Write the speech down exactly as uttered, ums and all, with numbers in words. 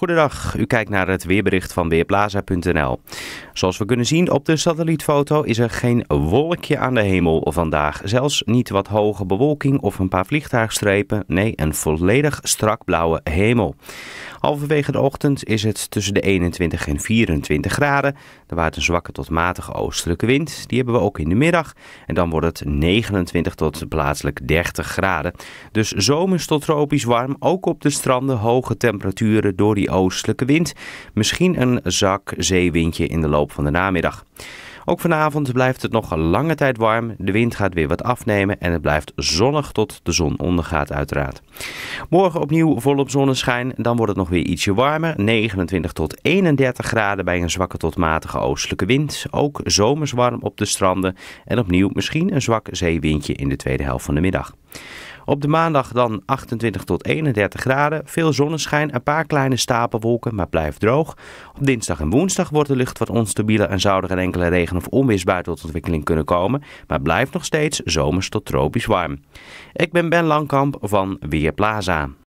Goedendag, u kijkt naar het weerbericht van Weerplaza punt n l. Zoals we kunnen zien op de satellietfoto is er geen wolkje aan de hemel vandaag. Zelfs niet wat hoge bewolking of een paar vliegtuigstrepen. Nee, een volledig strak blauwe hemel. Halverwege de ochtend is het tussen de eenentwintig en vierentwintig graden. Er waait een zwakke tot matige oostelijke wind. Die hebben we ook in de middag. En dan wordt het negenentwintig tot plaatselijk dertig graden. Dus zomers tot tropisch warm. Ook op de stranden hoge temperaturen door die oostelijke wind. Misschien een zak zeewindje in de loop van de namiddag. Ook vanavond blijft het nog een lange tijd warm. De wind gaat weer wat afnemen en het blijft zonnig tot de zon ondergaat uiteraard. Morgen opnieuw volop zonneschijn. Dan wordt het nog weer ietsje warmer. negenentwintig tot eenendertig graden bij een zwakke tot matige oostelijke wind. Ook zomers warm op de stranden. En opnieuw misschien een zwak zeewindje in de tweede helft van de middag. Op de maandag dan achtentwintig tot eenendertig graden. Veel zonneschijn, een paar kleine stapelwolken, maar blijft droog. Op dinsdag en woensdag wordt de lucht wat onstabiel en zou er een enkele regen- of onweersbui tot ontwikkeling kunnen komen. Maar blijft nog steeds zomers tot tropisch warm. Ik ben Ben Langkamp van Weerplaza.